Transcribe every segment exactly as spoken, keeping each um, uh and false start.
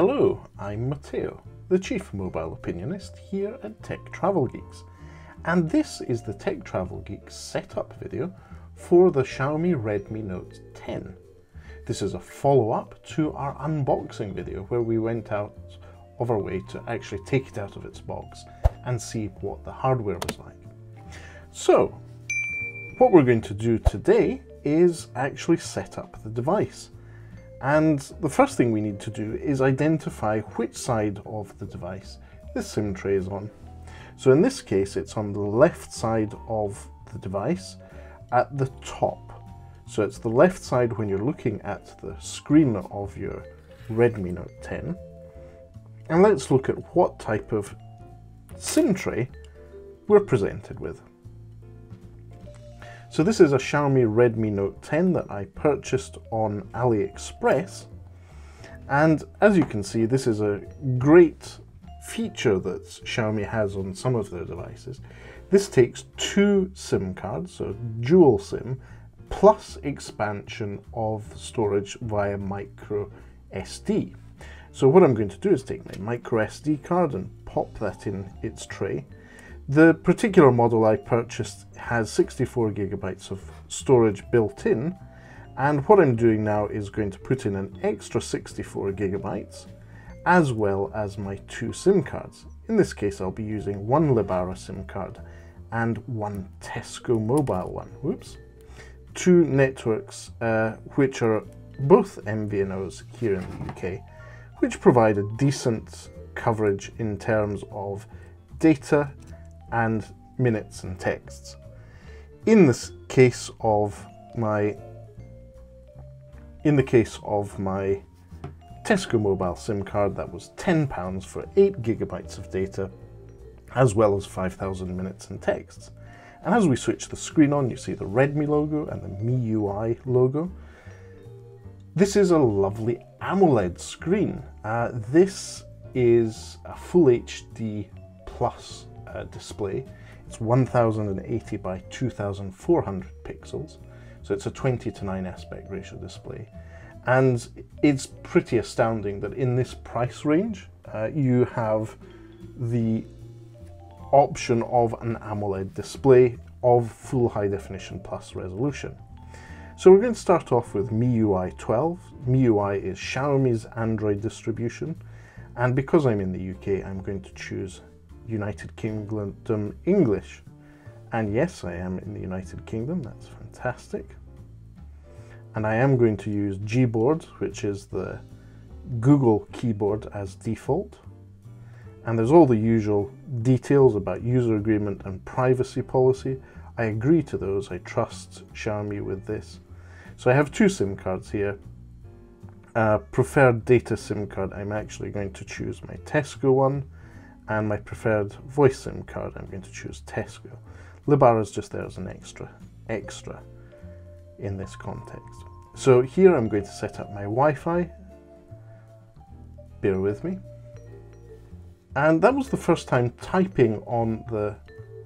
Hello, I'm Matteo, the Chief Mobile Opinionist here at Tech Travel Geeks, and this is the Tech Travel Geeks setup video for the Xiaomi Redmi Note ten. This is a follow-up to our unboxing video where we went out of our way to actually take it out of its box and see what the hardware was like. So, what we're going to do today is actually set up the device. And the first thing we need to do is identify which side of the device the SIM tray is on. So in this case, it's on the left side of the device at the top. So it's the left side when you're looking at the screen of your Redmi Note ten. And let's look at what type of SIM tray we're presented with. So this is a Xiaomi Redmi Note ten that I purchased on AliExpress. And as you can see, this is a great feature that Xiaomi has on some of their devices. This takes two SIM cards, so dual SIM, plus expansion of storage via micro S D. So what I'm going to do is take my micro S D card and pop that in its tray. The particular model I purchased has sixty-four gigabytes of storage built in, and what I'm doing now is going to put in an extra sixty-four gigabytes, as well as my two SIM cards. In this case, I'll be using one Lebara SIM card and one Tesco mobile one. Whoops. Two networks, uh, which are both M V N Os here in the U K, which provide a decent coverage in terms of data and minutes and texts. In this case of my, in the case of my Tesco mobile SIM card, that was ten pounds for eight gigabytes of data, as well as five thousand minutes and texts. And as we switch the screen on, you see the Redmi logo and the M I U I logo. This is a lovely AMOLED screen. Uh, this is a Full H D plus uh, display. It's one thousand eighty by two thousand four hundred pixels. So it's a twenty to nine aspect ratio display. And it's pretty astounding that in this price range, uh, you have the option of an AMOLED display of full high definition plus resolution. So we're going to start off with M I U I twelve. M I U I is Xiaomi's Android distribution, and because I'm in the U K, I'm going to choose United Kingdom English. And yes, I am in the United Kingdom, that's fantastic. And I am going to use Gboard, which is the Google keyboard as default. And there's all the usual details about user agreement and privacy policy. I agree to those, I trust Xiaomi with this. So I have two SIM cards here. Uh, preferred data SIM card, I'm actually going to choose my Tesco one, and my preferred voice SIM card, I'm going to choose Tesco. Lebara's just there as an extra, extra in this context. So here I'm going to set up my Wi-Fi. Bear with me. And that was the first time typing on the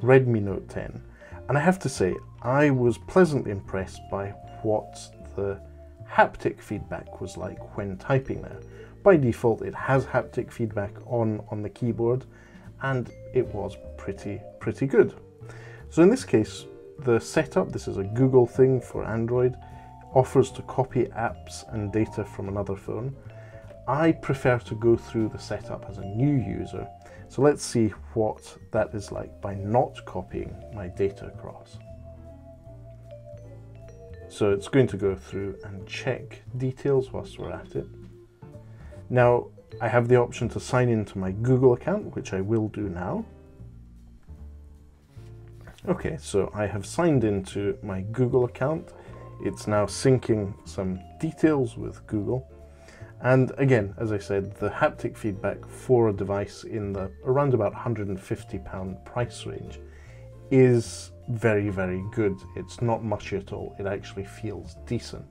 Redmi Note ten. And I have to say, I was pleasantly impressed by what the haptic feedback was like when typing there. By default, it has haptic feedback on, on the keyboard, and it was pretty, pretty good. So in this case, the setup, this is a Google thing for Android, offers to copy apps and data from another phone. I prefer to go through the setup as a new user, so let's see what that is like by not copying my data across. So it's going to go through and check details whilst we're at it. Now I have the option to sign into my Google account, which I will do now. Okay, so I have signed into my Google account. It's now syncing some details with Google. And again, as I said, the haptic feedback for a device in the around about one hundred and fifty pound price range is very, very good. It's not mushy at all. It actually feels decent.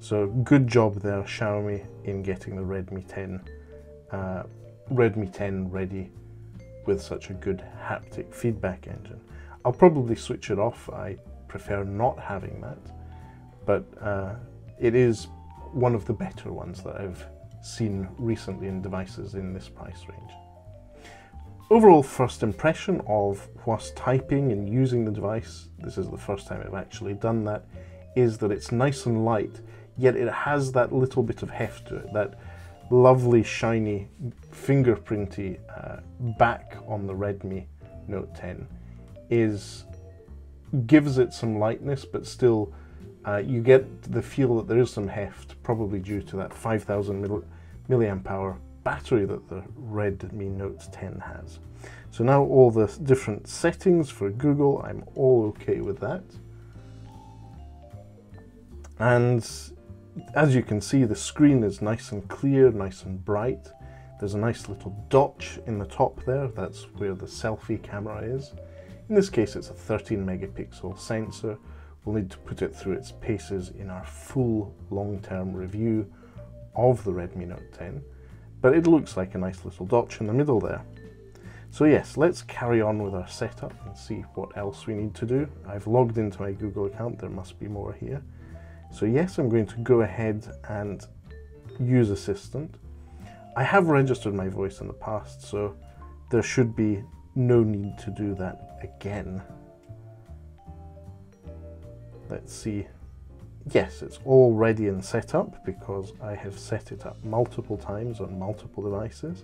So good job there, Xiaomi, in getting the Redmi ten, uh, Redmi ten ready with such a good haptic feedback engine. I'll probably switch it off. I prefer not having that, but uh, it is one of the better ones that I've seen recently in devices in this price range. Overall first impression of whilst typing and using the device, this is the first time I've actually done that, is that it's nice and light, yet it has that little bit of heft to it, that lovely shiny fingerprinty uh, back on the Redmi Note ten is gives it some lightness, but still uh, you get the feel that there is some heft, probably due to that five thousand milliamp hour battery that the Redmi Note ten has. So now all the different settings for Google, I'm all okay with that. And as you can see, the screen is nice and clear, nice and bright. There's a nice little notch in the top there. That's where the selfie camera is. In this case, it's a thirteen megapixel sensor. We'll need to put it through its paces in our full long-term review of the Redmi Note ten. But it looks like a nice little notch in the middle there. So yes, let's carry on with our setup and see what else we need to do. I've logged into my Google account. There must be more here. So yes, I'm going to go ahead and use Assistant. I have registered my voice in the past, so there should be no need to do that again. Let's see. Yes, it's already in setup because I have set it up multiple times on multiple devices.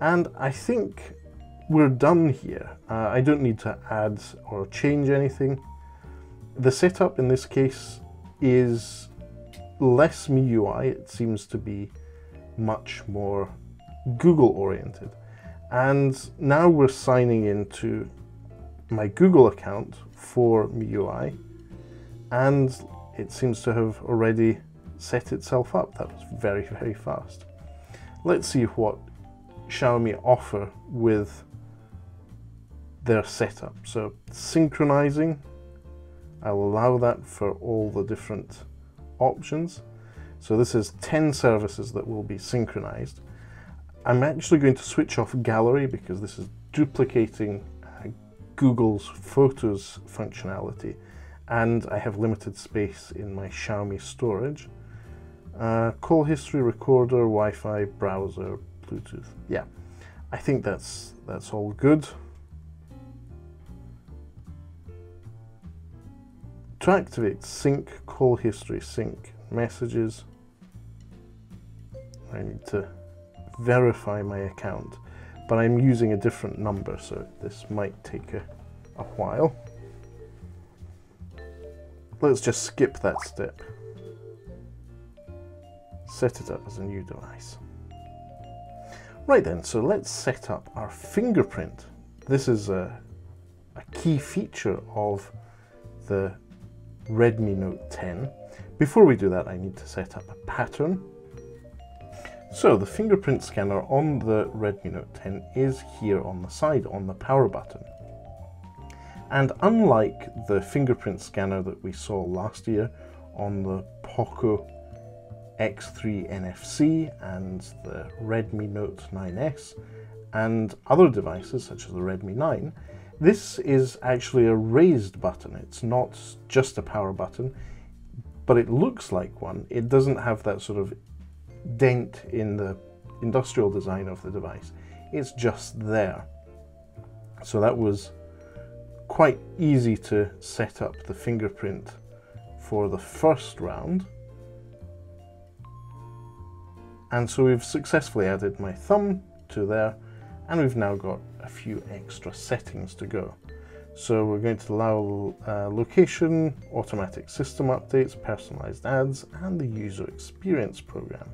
And I think we're done here. Uh, I don't need to add or change anything. The setup in this case is less M I U I, it seems to be much more Google oriented. And now we're signing into my Google account for M I U I, and it seems to have already set itself up. That was very, very fast. Let's see what Xiaomi offer with their setup. So synchronizing, I'll allow that for all the different options. So this is ten services that will be synchronized. I'm actually going to switch off gallery because this is duplicating uh, Google's Photos functionality, and I have limited space in my Xiaomi storage. Uh, call history, recorder, Wi-Fi, browser, Bluetooth. Yeah, I think that's that's all good. To activate sync, call history, sync messages, I need to verify my account, but I'm using a different number, so this might take a, a while. Let's just skip that step. Set it up as a new device. Right then, so let's set up our fingerprint. This is a, a key feature of the Redmi Note ten. Before we do that, I need to set up a pattern. So the fingerprint scanner on the Redmi Note ten is here on the side on the power button. And unlike the fingerprint scanner that we saw last year on the Poco X three N F C and the Redmi Note nine S and other devices such as the Redmi nine, this is actually a raised button. It's not just a power button, but it looks like one. It doesn't have that sort of dent in the industrial design of the device. It's just there. So that was quite easy to set up the fingerprint for the first round. And so we've successfully added my thumb to there, and we've now got a few extra settings to go. So we're going to allow uh, location, automatic system updates, personalized ads, and the user experience program.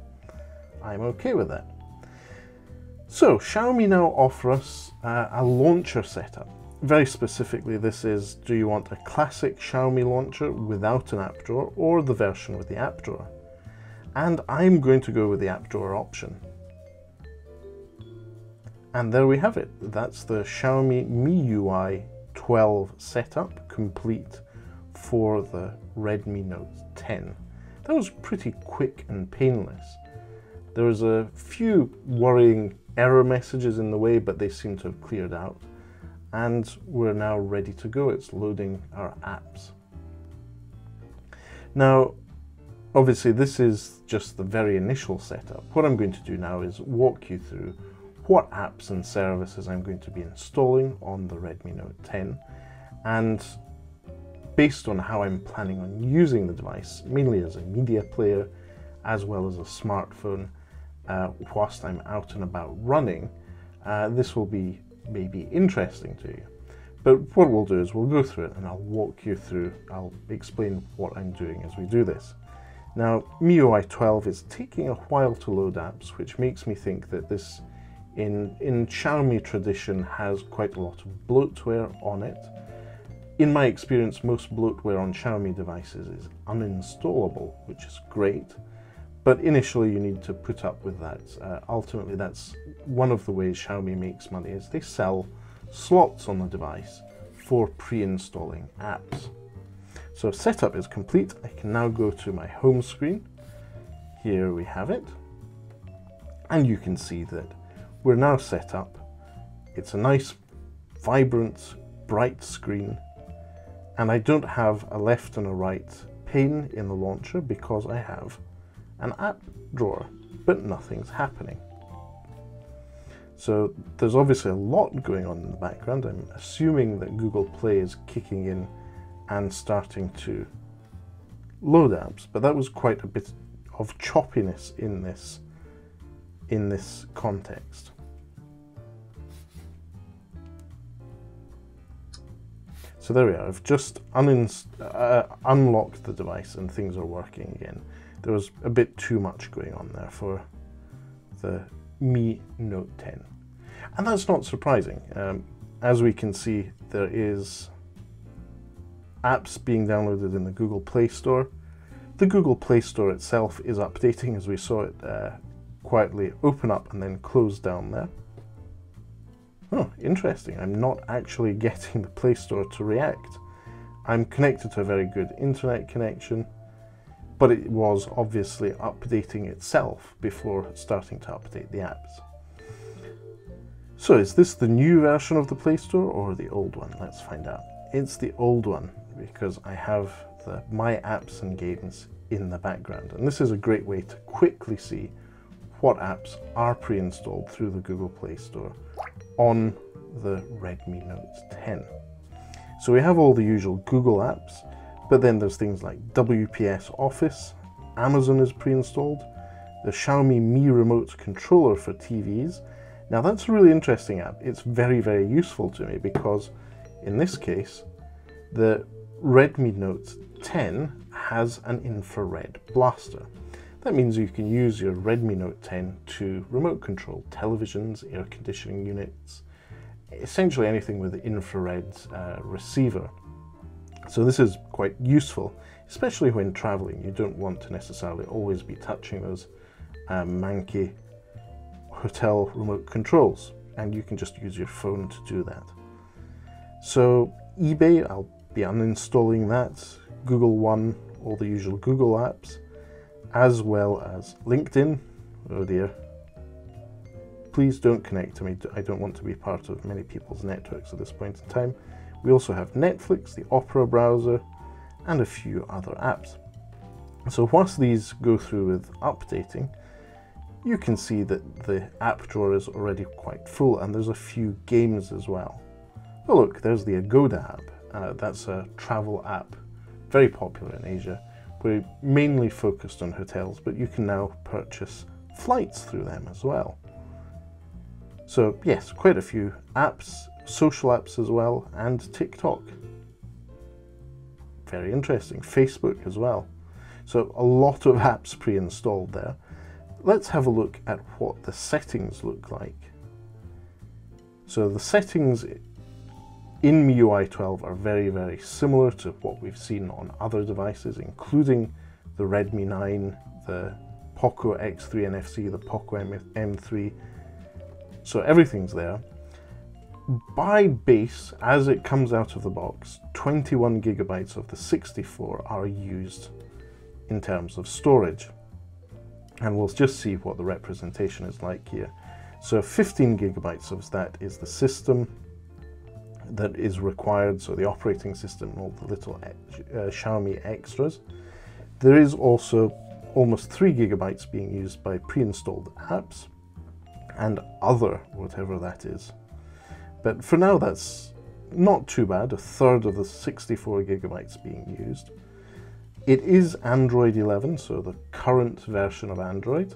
I'm okay with that. So Xiaomi now offer us uh, a launcher setup. Very specifically, this is, do you want a classic Xiaomi launcher without an app drawer or the version with the app drawer? And I'm going to go with the app drawer option. And there we have it. That's the Xiaomi M I U I twelve setup complete for the Redmi Note ten. That was pretty quick and painless. There was a few worrying error messages in the way, but they seem to have cleared out. And we're now ready to go. It's loading our apps. Now, Obviously this is just the very initial setup. What I'm going to do now is walk you through what apps and services I'm going to be installing on the Redmi Note ten, and based on how I'm planning on using the device, mainly as a media player as well as a smartphone, uh, whilst I'm out and about running, uh, this will be maybe interesting to you. But what we'll do is we'll go through it and I'll walk you through, I'll explain what I'm doing as we do this. Now, M I U I twelve is taking a while to load apps, which makes me think that this, in, in Xiaomi tradition, has quite a lot of bloatware on it. In my experience, most bloatware on Xiaomi devices is uninstallable, which is great, but initially you need to put up with that. Uh, ultimately, that's one of the ways Xiaomi makes money, is they sell slots on the device for pre-installing apps. So setup is complete. I can now go to my home screen. Here we have it. And you can see that we're now set up. It's a nice, vibrant, bright screen. And I don't have a left and a right pane in the launcher because I have an app drawer, but nothing's happening. So there's obviously a lot going on in the background. I'm assuming that Google Play is kicking in and starting to load apps, but that was quite a bit of choppiness in this in this context. So there we are. I've just uh, unlocked the device and things are working again. There was a bit too much going on there for the Mi Note ten, and that's not surprising. Um, as we can see, there is apps being downloaded in the Google Play Store. The Google Play Store itself is updating, as we saw it uh, quietly open up and then close down there. Oh, interesting. I'm not actually getting the Play Store to react. I'm connected to a very good internet connection, but it was obviously updating itself before starting to update the apps. So is this the new version of the Play Store or the old one? Let's find out. It's the old one, because I have the My Apps and Games in the background. And this is a great way to quickly see what apps are pre-installed through the Google Play Store on the Redmi Note ten. So we have all the usual Google apps, but then there's things like W P S Office, Amazon is pre-installed, the Xiaomi Mi Remote Controller for T Vs. Now that's a really interesting app. It's very, very useful to me because in this case, the Redmi Note ten has an infrared blaster. That means you can use your Redmi Note ten to remote control televisions, air conditioning units, essentially anything with an infrared uh, receiver. So this is quite useful, especially when traveling. You don't want to necessarily always be touching those uh, manky hotel remote controls, and you can just use your phone to do that. So eBay, I'll be uninstalling that, Google One, all the usual Google apps, as well as LinkedIn. Oh dear. Please don't connect to me. I don't want to be part of many people's networks at this point in time. We also have Netflix, the Opera browser, and a few other apps. So whilst these go through with updating, you can see that the app drawer is already quite full, and there's a few games as well. Oh look, there's the Agoda app. Uh, that's a travel app, very popular in Asia. We're mainly focused on hotels, but you can now purchase flights through them as well. So yes, quite a few apps, social apps as well, and TikTok. Very interesting. Facebook as well. So a lot of apps pre-installed there. Let's have a look at what the settings look like. So the settings in M I U I twelve are very, very similar to what we've seen on other devices, including the Redmi nine, the Poco X three N F C, the Poco M three. So everything's there. By base, as it comes out of the box, twenty-one gigabytes of the sixty-four are used in terms of storage. And we'll just see what the representation is like here. So fifteen gigabytes of that is the system that is required, so the operating system and all the little uh, Xiaomi extras. There is also almost three gigabytes being used by pre-installed apps and other, whatever that is. But for now, that's not too bad, a third of the sixty-four gigabytes being used. It is Android eleven, so the current version of Android,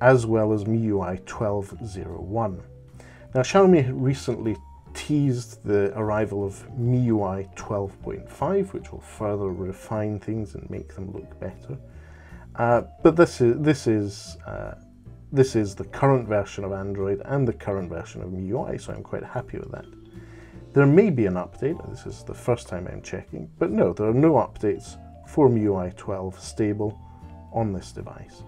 as well as M I U I twelve point oh one. Now, Xiaomi recently teased the arrival of M I U I twelve point five, which will further refine things and make them look better. Uh, but this is this is uh, this is the current version of Android and the current version of M I U I, so I'm quite happy with that. There may be an update. This is the first time I'm checking, but no, there are no updates for M I U I twelve stable on this device.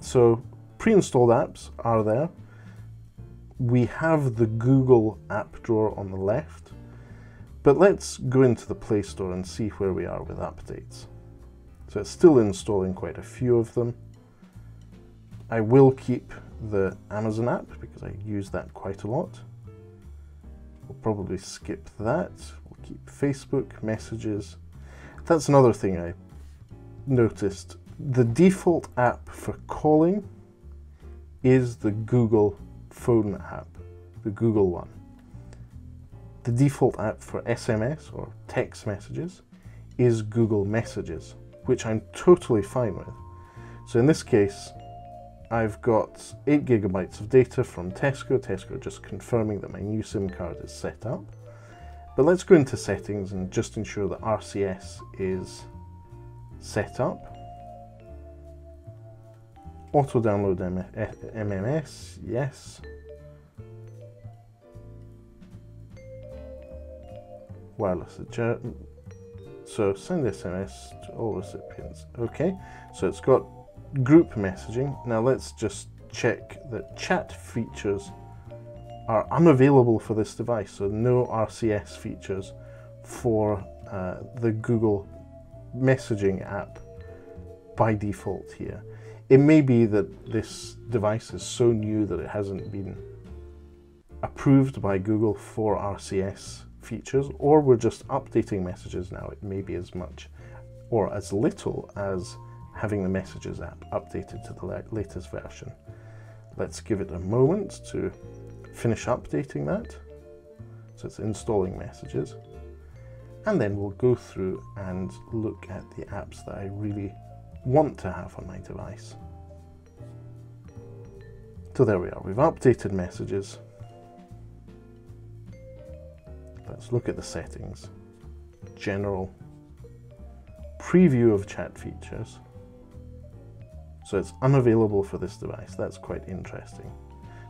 So pre-installed apps are there. We have the Google app drawer on the left, but let's go into the Play Store and see where we are with updates. So it's still installing quite a few of them. I will keep the Amazon app because I use that quite a lot. We'll probably skip that. We'll keep Facebook, Messages. That's another thing I noticed. The default app for calling is the Google Phone app, the Google one. The default app for S M S or text messages is Google Messages, which I'm totally fine with. So in this case, I've got eight gigabytes of data from Tesco. Tesco just confirming that my new SIM card is set up. But let's go into settings and just ensure that R C S is set up. Auto download M M S, yes. Wireless adjust. So send S M S to all recipients. Okay, so it's got group messaging. Now let's just check that chat features are unavailable for this device. So no R C S features for uh, the Google messaging app by default here. It may be that this device is so new that it hasn't been approved by Google for R C S features, or we're just updating messages now. It may be as much or as little as having the Messages app updated to the latest version. Let's give it a moment to finish updating that. So it's installing Messages. And then we'll go through and look at the apps that I really want to have on my device. So there we are, we've updated Messages. Let's look at the settings. General, preview of chat features. So it's unavailable for this device. That's quite interesting.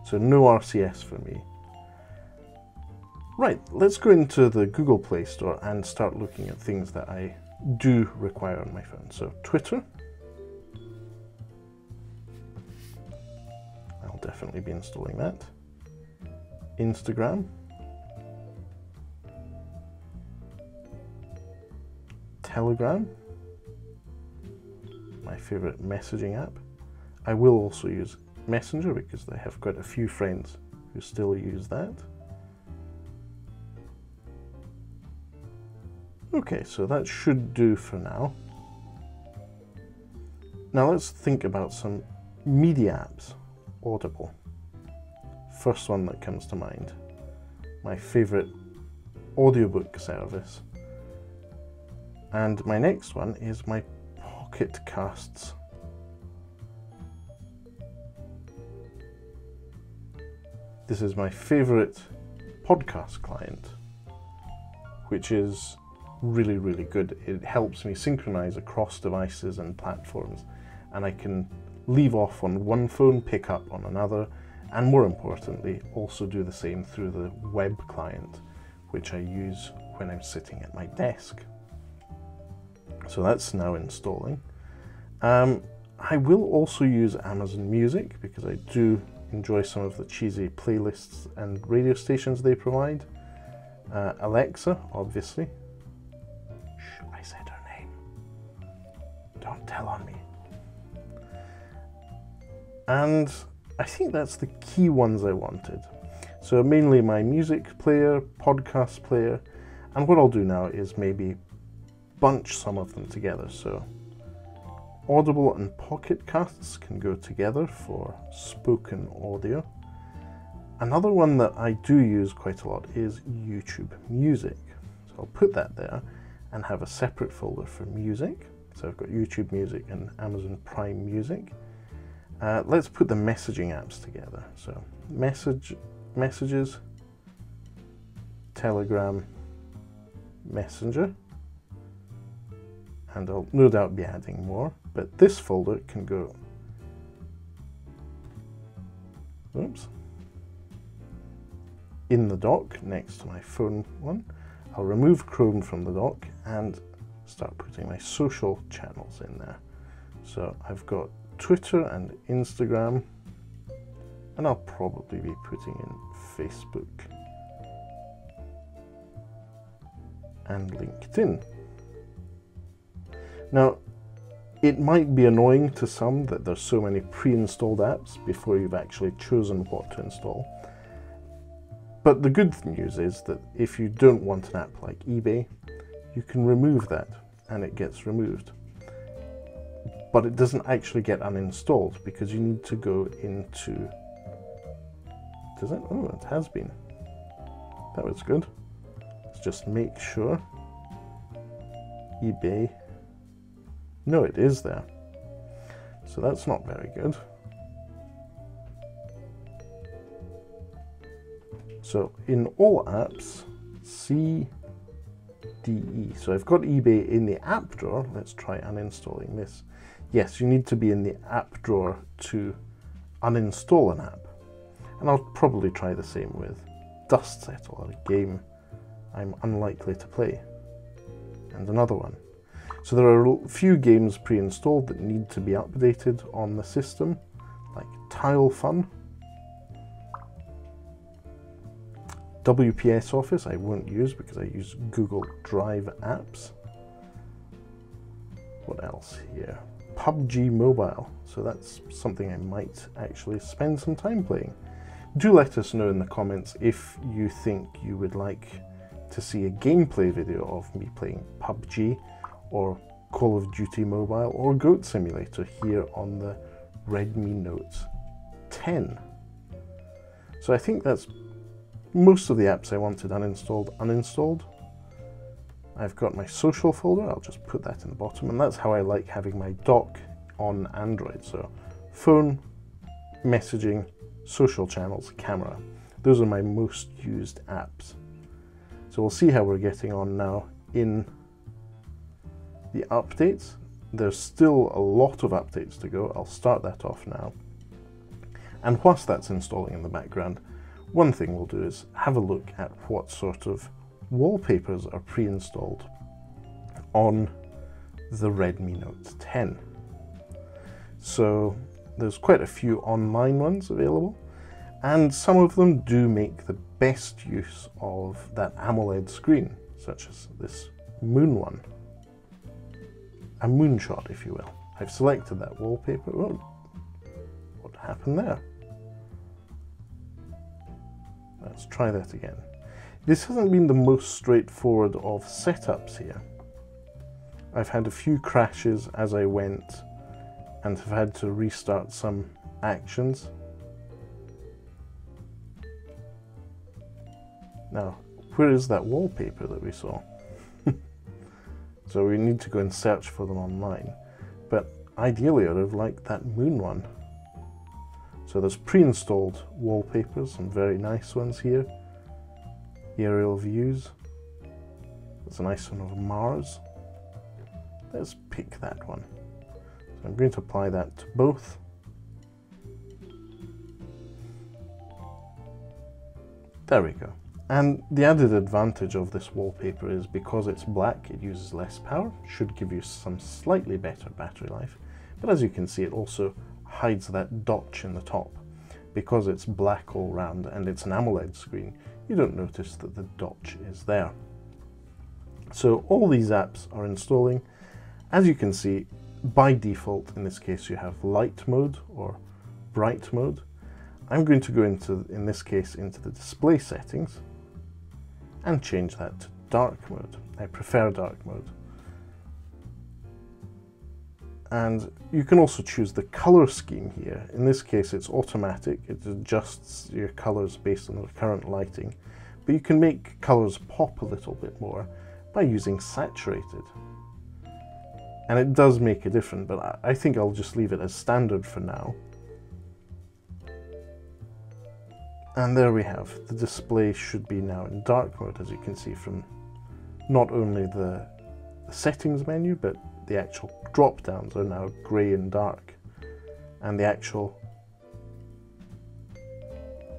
So no R C S for me. Right, let's go into the Google Play Store and start looking at things that I do require on my phone. So Twitter. I'll definitely be installing that. Instagram. Telegram. My favorite messaging app. I will also use Messenger because they have got a few friends who still use that. Okay, so that should do for now. Now let's think about some media apps. Audible. First one that comes to mind. My favorite audiobook service. And my next one is my Pocket Casts. This is my favorite podcast client, which is really, really good. It helps me synchronize across devices and platforms, and I can leave off on one phone, pick up on another, and more importantly, also do the same through the web client, which I use when I'm sitting at my desk. So that's now installing. Um, I will also use Amazon Music because I do enjoy some of the cheesy playlists and radio stations they provide. Uh, Alexa, obviously. Shh, I said her name. Don't tell on me. And I think that's the key ones I wanted. So mainly my music player, podcast player, and what I'll do now is maybe bunch some of them together. So Audible and Pocket Casts can go together for spoken audio. Another one that I do use quite a lot is YouTube Music. So I'll put that there and have a separate folder for music. So I've got YouTube Music and Amazon Prime Music. Uh, let's put the messaging apps together. So message, messages, Telegram, Messenger, and I'll no doubt be adding more, but this folder can go, oops, in the dock next to my phone one. I'll remove Chrome from the dock and start putting my social channels in there. So I've got Twitter and Instagram, and I'll probably be putting in Facebook and LinkedIn. Now, it might be annoying to some that there's so many pre-installed apps before you've actually chosen what to install. But the good news is that if you don't want an app like eBay, you can remove that and it gets removed. But it doesn't actually get uninstalled because you need to go into, does it? Oh, it has been. That was good. Let's just make sure eBay, no, it is there. So that's not very good. So in all apps, C, D, E. So I've got eBay in the app drawer. Let's try uninstalling this. Yes, you need to be in the app drawer to uninstall an app. And I'll probably try the same with Dust Settle, a game I'm unlikely to play. And another one. So there are a few games pre-installed that need to be updated on the system, like Tile Fun, W P S Office I won't use because I use Google Drive apps. What else here? P U B G Mobile, so that's something I might actually spend some time playing. Do let us know in the comments if you think you would like to see a gameplay video of me playing P U B G or Call of Duty Mobile or Goat Simulator here on the Redmi Note ten. So I think that's most of the apps I wanted uninstalled, uninstalled. I've got my social folder, I'll just put that in the bottom, and that's how I like having my dock on Android. So phone, messaging, social channels, camera. Those are my most used apps. So we'll see how we're getting on now in the updates. There's still a lot of updates to go. I'll start that off now. And whilst that's installing in the background, one thing we'll do is have a look at what sort of wallpapers are pre-installed on the Redmi Note ten. So there's quite a few online ones available, and some of them do make the best use of that AMOLED screen, such as this moon one. A moonshot, if you will. I've selected that wallpaper. Oh, what happened there? Let's try that again. This hasn't been the most straightforward of setups here. I've had a few crashes as I went and have had to restart some actions. Now, where is that wallpaper that we saw? So we need to go and search for them online. But ideally I'd have liked that moon one. So there's pre-installed wallpapers, some very nice ones here. Aerial views. That's a nice one of Mars. Let's pick that one. So I'm going to apply that to both. There we go. And the added advantage of this wallpaper is because it's black, it uses less power, should give you some slightly better battery life. But as you can see, it also hides that notch in the top. Because it's black all round and it's an AMOLED screen, you don't notice that the notch is there. So all these apps are installing. As you can see, by default, in this case, you have light mode or bright mode. I'm going to go into, in this case, into the display settings and change that to dark mode. I prefer dark mode. And you can also choose the color scheme here. In this case, it's automatic. It adjusts your colors based on the current lighting, but you can make colors pop a little bit more by using saturated. And it does make a difference, but I think I'll just leave it as standard for now. And there we have. The display should be now in dark mode, as you can see from not only the settings menu, but the actual drop downs are now grey and dark, and the actual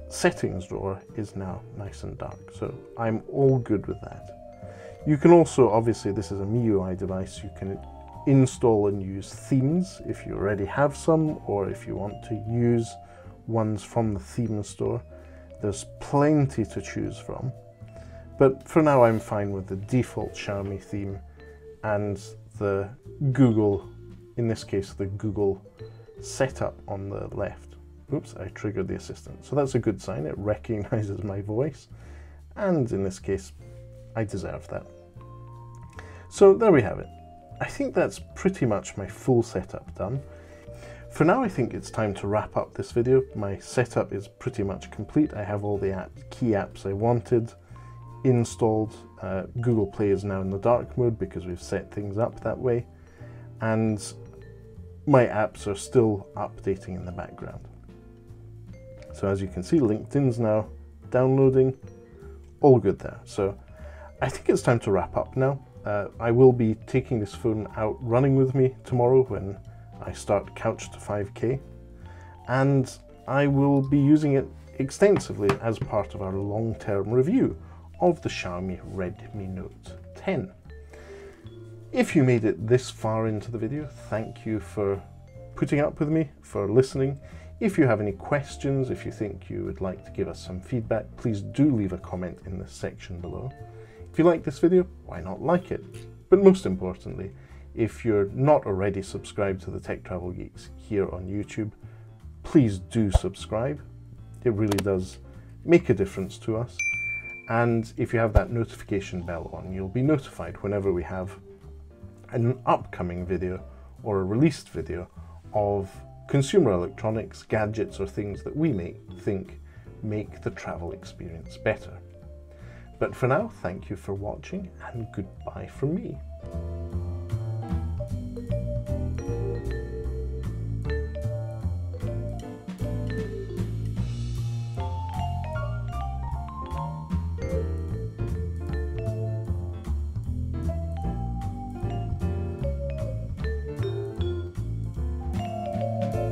settings drawer is now nice and dark, so I'm all good with that. You can also, obviously this is a M I U I device, you can install and use themes if you already have some, or if you want to use ones from the theme store. There's plenty to choose from, but for now I'm fine with the default Xiaomi theme and the Google, in this case, the Google setup on the left. Oops, I triggered the assistant. So that's a good sign, it recognizes my voice. And in this case, I deserve that. So there we have it. I think that's pretty much my full setup done. For now, I think it's time to wrap up this video. My setup is pretty much complete. I have all the app, key apps I wanted installed. Uh, Google Play is now in the dark mode because we've set things up that way, and my apps are still updating in the background. So as you can see, LinkedIn's now downloading, all good there. So I think it's time to wrap up now. Uh, I will be taking this phone out running with me tomorrow when I start Couch to five K, and I will be using it extensively as part of our long-term review of the Xiaomi Redmi Note ten. If you made it this far into the video, thank you for putting up with me, for listening. If you have any questions, if you think you would like to give us some feedback, please do leave a comment in the section below. If you like this video, why not like it? But most importantly, if you're not already subscribed to the Tech Travel Geeks here on YouTube, please do subscribe. It really does make a difference to us. And if you have that notification bell on, you'll be notified whenever we have an upcoming video or a released video of consumer electronics, gadgets, or things that we make, think make the travel experience better. But for now, thank you for watching, and goodbye from me.